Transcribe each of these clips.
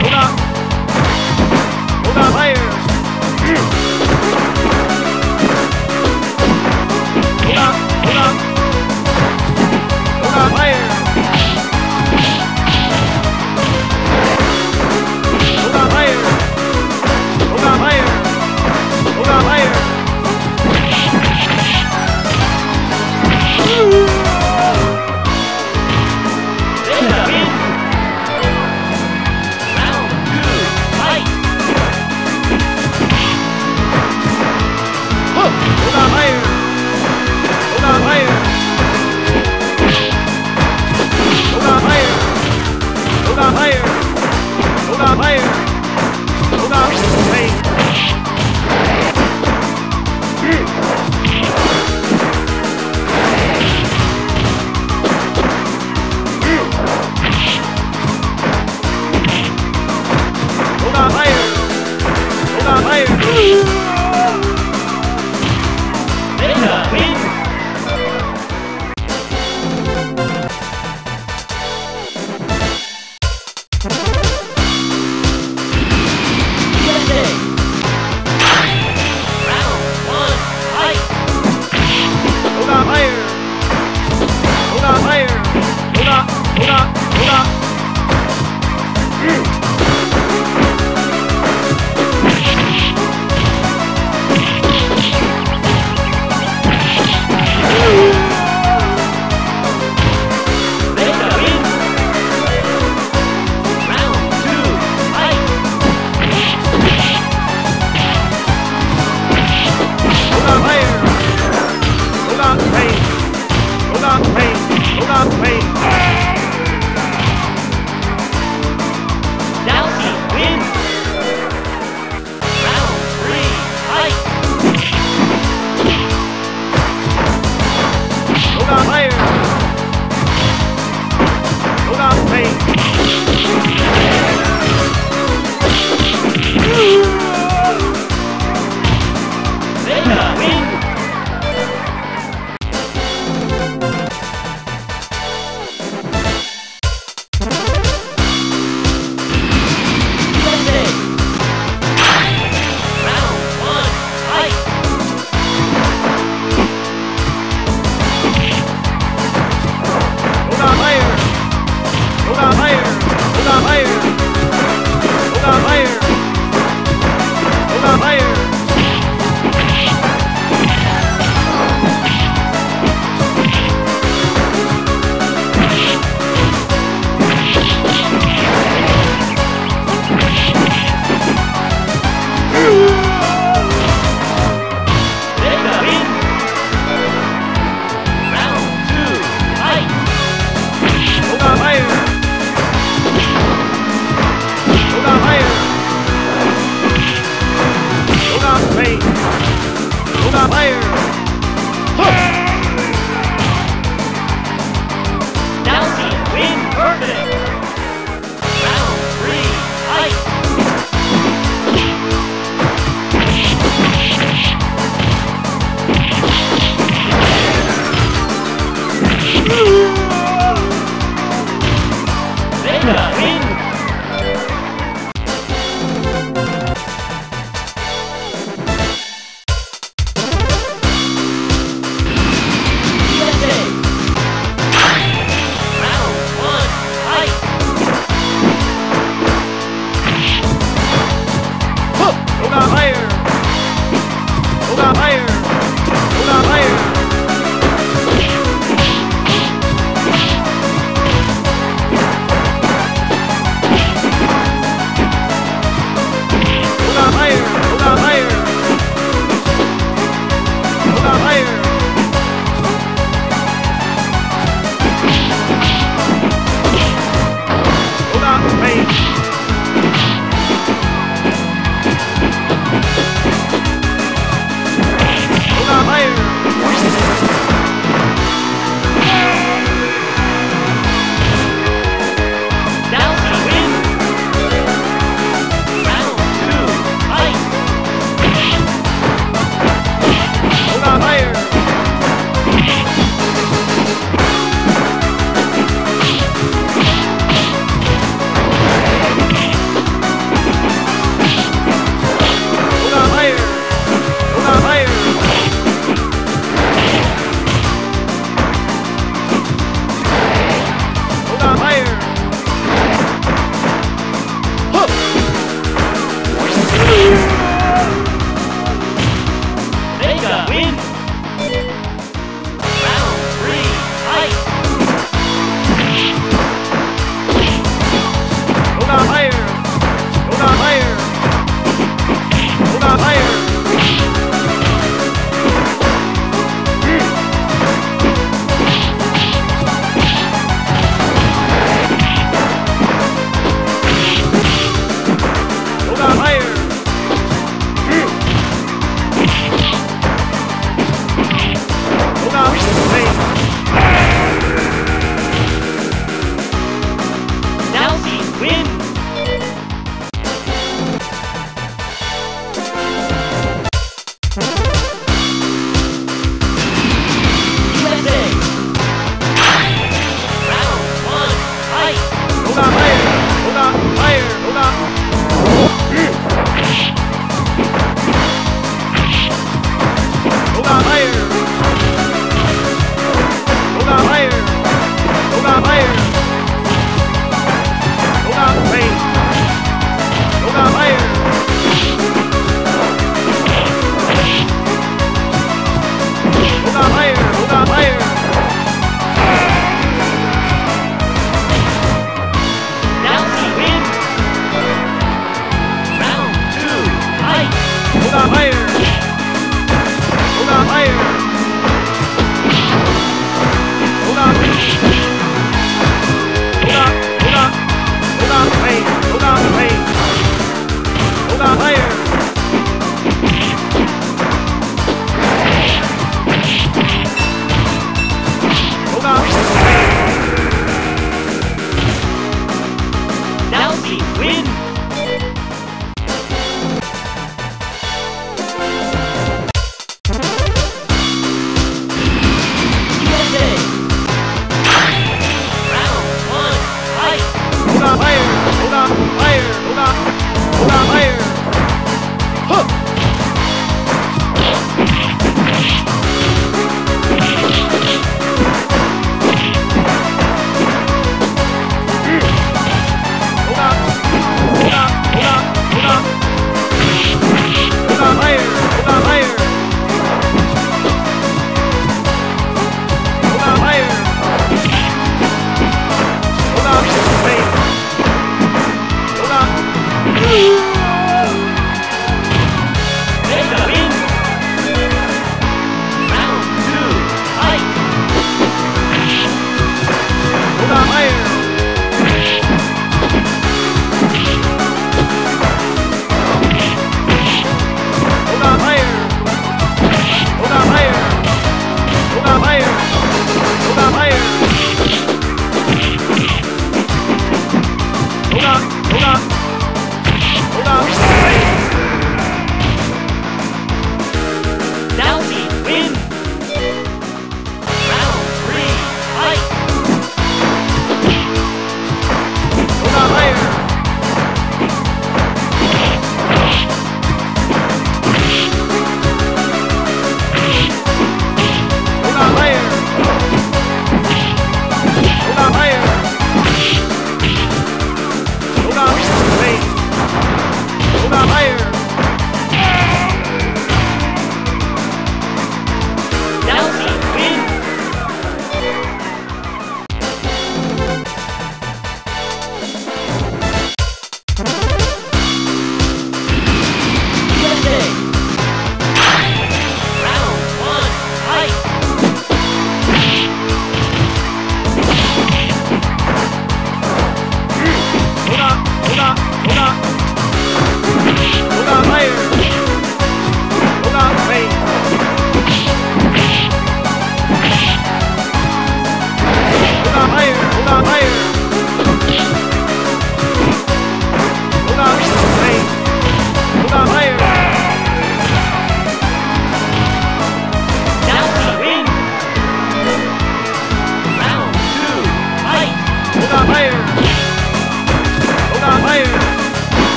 Hold on, players. Hold on, players.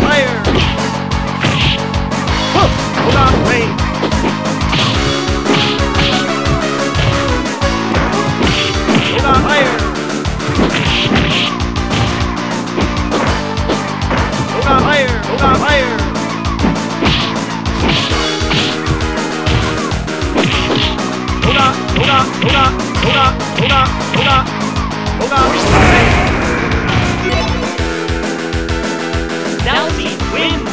Fire! Hold on, wait! Hold on, fire! Hold on, fire! Hold on, fire! Hold on, hold on, hold on, hold on, hold on, hold on, hold on, hold on. Nowzy wins!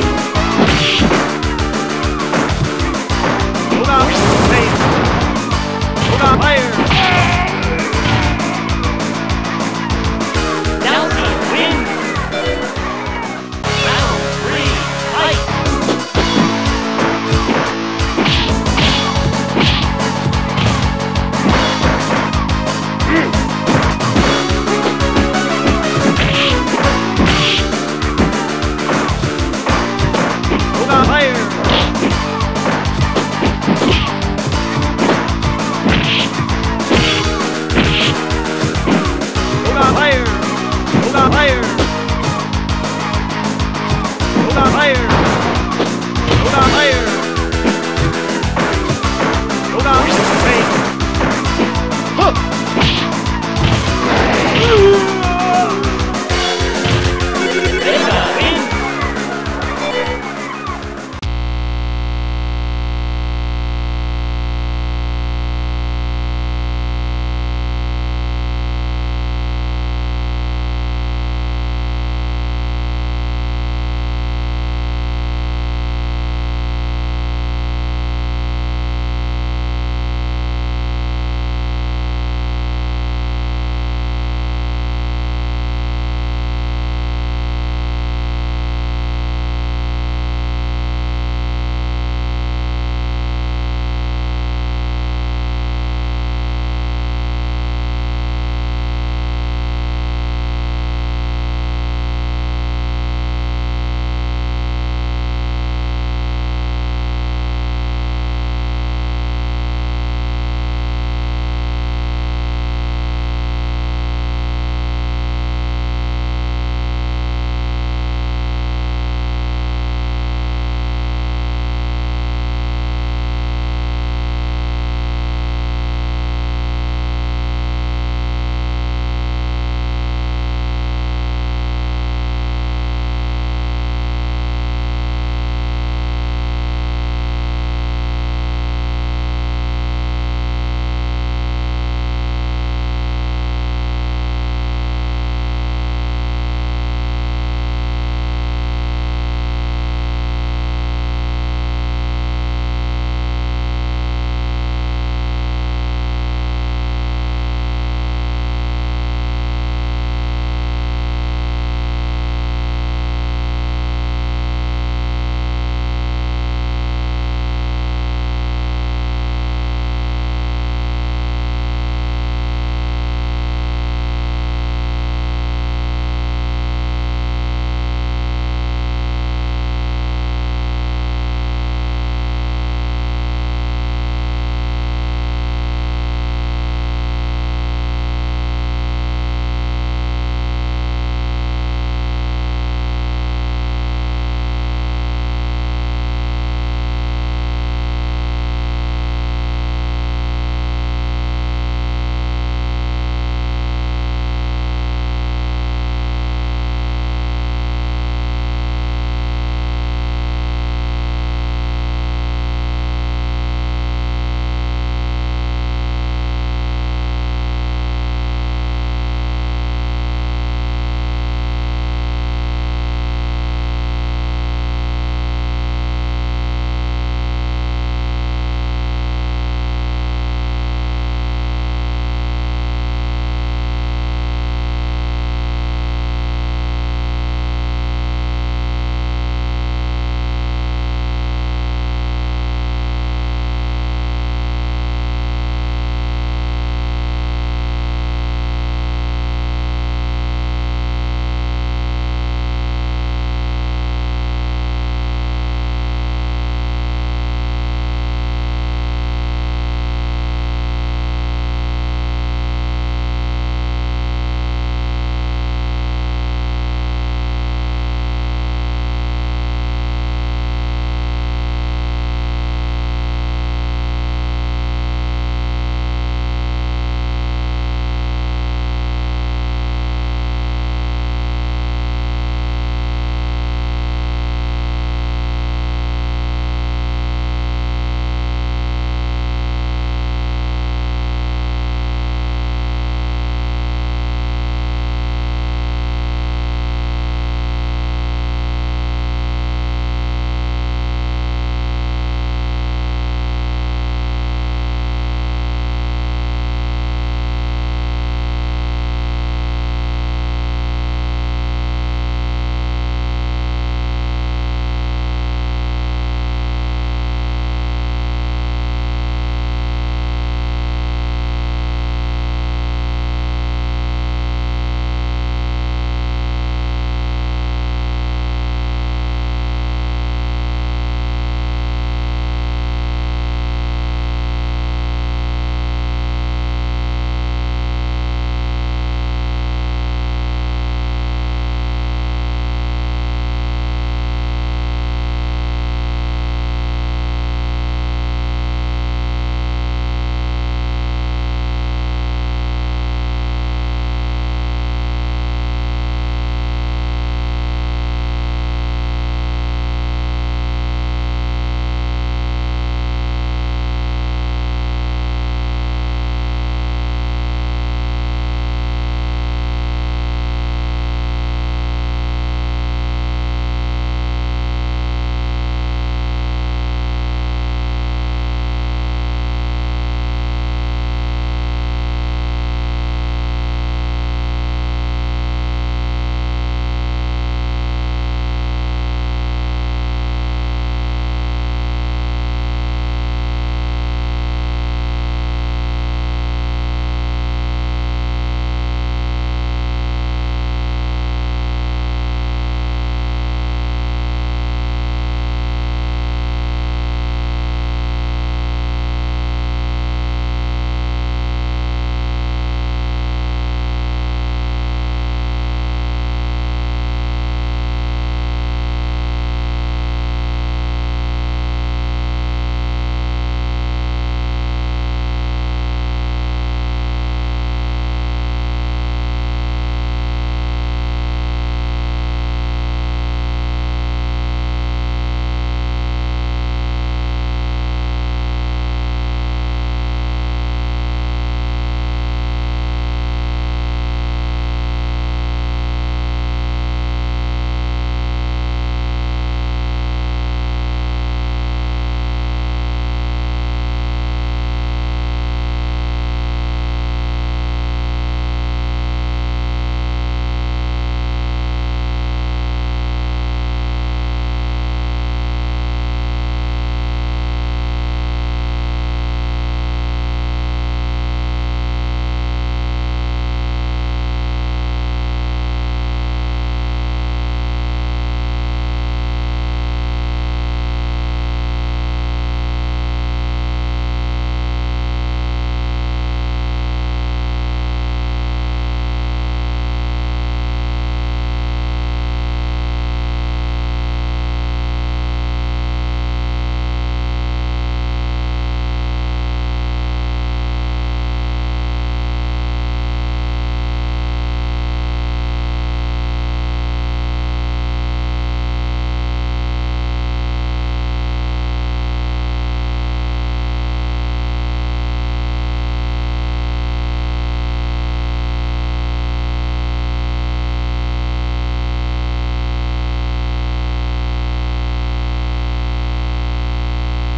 Bye.